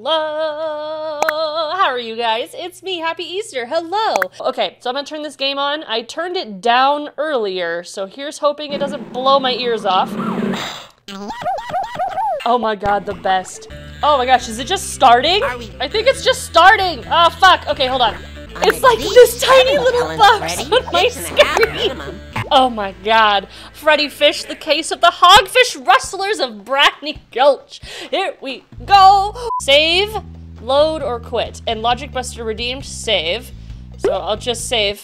Hello. How are you guys? It's me. Happy Easter. Hello. Okay, so I'm gonna turn this game on. I turned it down earlier, so here's hoping it doesn't blow my ears off. Oh my god, the best. Oh my gosh, is it just starting? I think it's just starting. Oh fuck. Okay, hold on. It's like this tiny little box on my screen. Oh my god. Freddi Fish, the case of the hogfish rustlers of Brackney Gulch. Here we go. Save, load, or quit. And Logic Buster redeemed, save. So I'll just save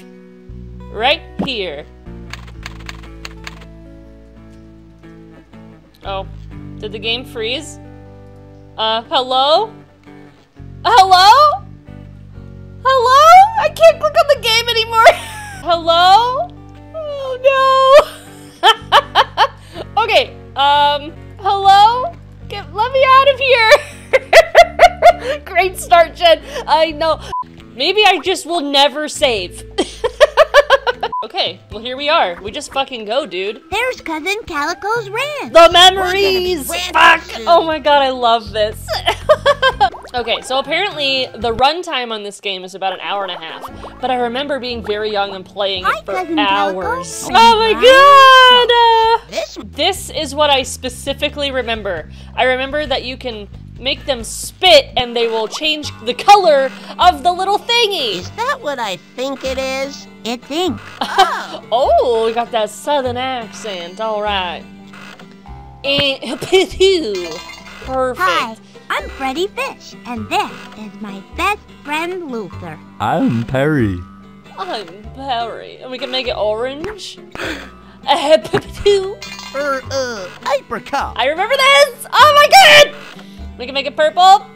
right here. Oh, did the game freeze? Hello? Hello? Hello? I can't click on the game anymore. Hello? Oh no! Okay, hello? Let me out of here! Great start, Jen! I know. Maybe I just will never save. Okay, well here we are. We just fucking go, dude. There's Cousin Calico's Ranch! The memories! Fuck! Oh my god, I love this. Okay, so apparently the runtime on this game is about 1.5 hours, but I remember being very young and playing it for hours. Oh my god! This is what I specifically remember. I remember that you can make them spit and they will change the color of the little thingy. Is that what I think it is? I think. Oh, we got that southern accent. All right. And perfect. Hi. I'm Freddi Fish, and this is my best friend, Luther. I'm Perry. I'm Perry. And we can make it orange? Apricot. I remember this! Oh my god! We can make it purple?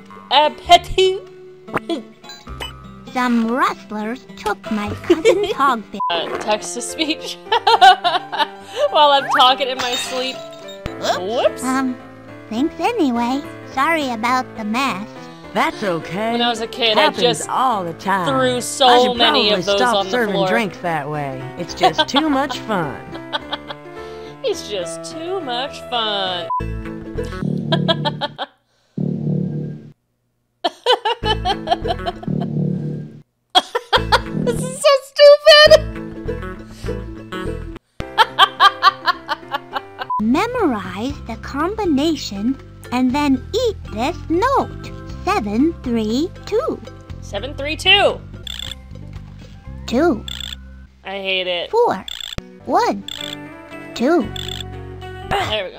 Some rustlers took my cousin's hogfish. Text-to-speech. While I'm talking in my sleep. Whoops. Thanks anyway. Sorry about the mess. That's okay. When I was a kid, I just all the time. Threw so many of those on the floor. I should probably stop serving drinks that way. It's just too much fun. It's just too much fun. This is so stupid. Memorize the combination and then eat this note. 732. 732. 2. I hate it. 4. 1. 2. There we go.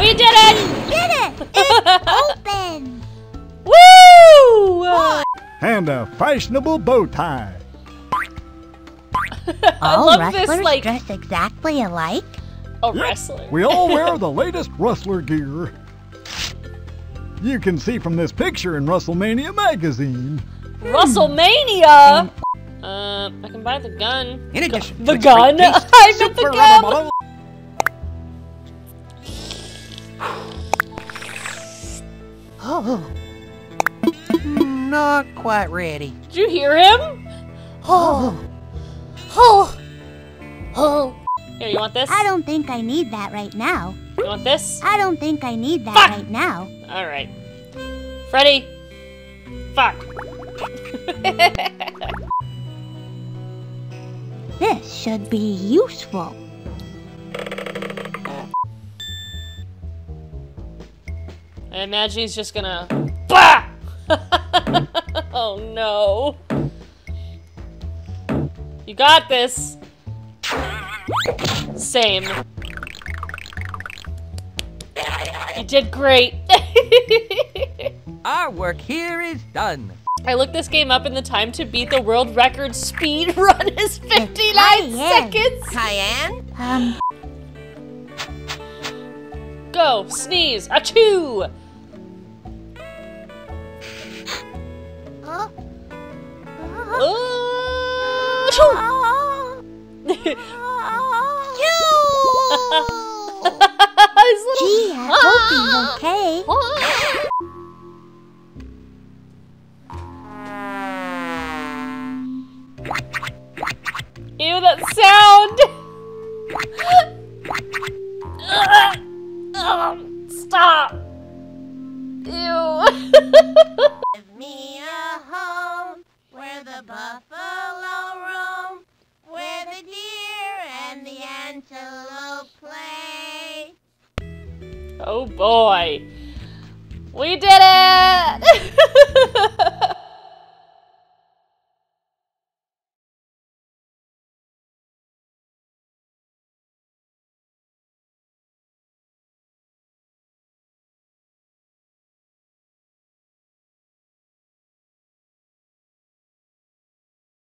We did it! Did it! It's open! Woo! And a fashionable bow tie. All I love this, like, dress exactly alike. A wrestler. We all wear the latest wrestler gear. You can see from this picture in WrestleMania magazine. WrestleMania? I can buy the gun. In addition, the gun? I meant the gun! Oh. Not quite ready. Did you hear him? Oh. Oh. Oh. Here, you want this? I don't think I need that right now. You want this? I don't think I need that right now. All right. Freddi. Fuck. This should be useful. I imagine he's just gonna... Bah! Oh no. You got this. Same. You did great. Our work here is done. I looked this game up, and the time to beat the world record speed run is 59 seconds. Cayenne? Go, sneeze, achoo! Gee, I hope he's okay. Ew, that sound! Stop! Ew. Give me a home where the buffalo roam, where the deer and the antelope play. Oh boy, we did it!